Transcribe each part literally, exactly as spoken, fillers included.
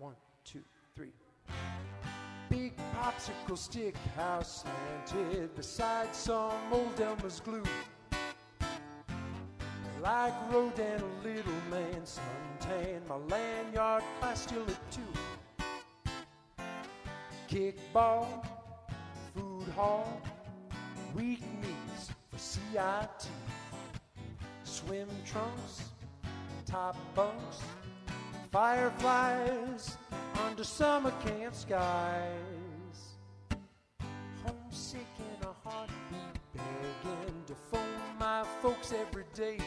One, two, three. Big popsicle stick, how slanted, beside some old Elmer's glue. Like Rodin, a little man, suntan, my lanyard class still at two. Kickball, food hall, weak knees for C I T. Swim trunks, top bunks, fireflies under summer camp skies. Homesick in a heartbeat, begging to phone my folks every day.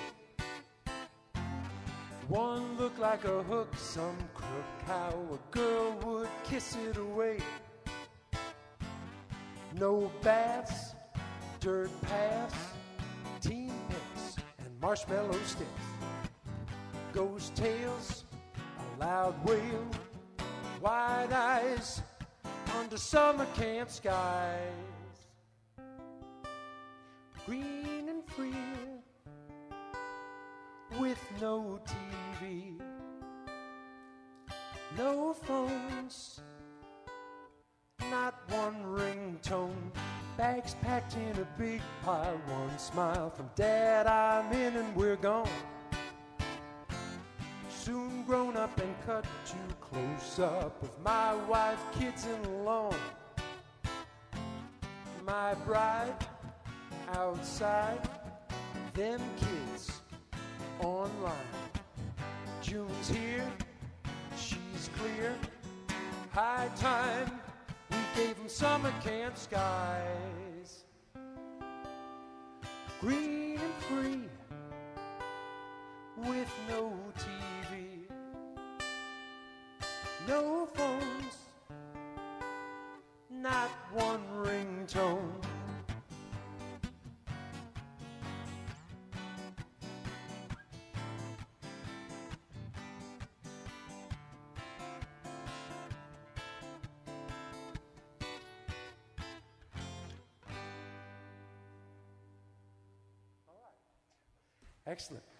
One looked like a hook, some crook, how a girl would kiss it away. No baths, dirt paths, team picks, and marshmallow sticks. Ghost tales, a loud wail, wide eyes under summer camp skies. Green and free, with no T V, no phones, not one ringtone. Bags packed in a big pile, one smile from Dad, I'm in and we're gone. Soon grown up and cut too close up with my wife, kids, and alone. My bride outside, them kids online. June's here, she's clear. High time we gave them summer camp skies. Green and free, with no T V, no phones, not one ringtone. All right. Excellent.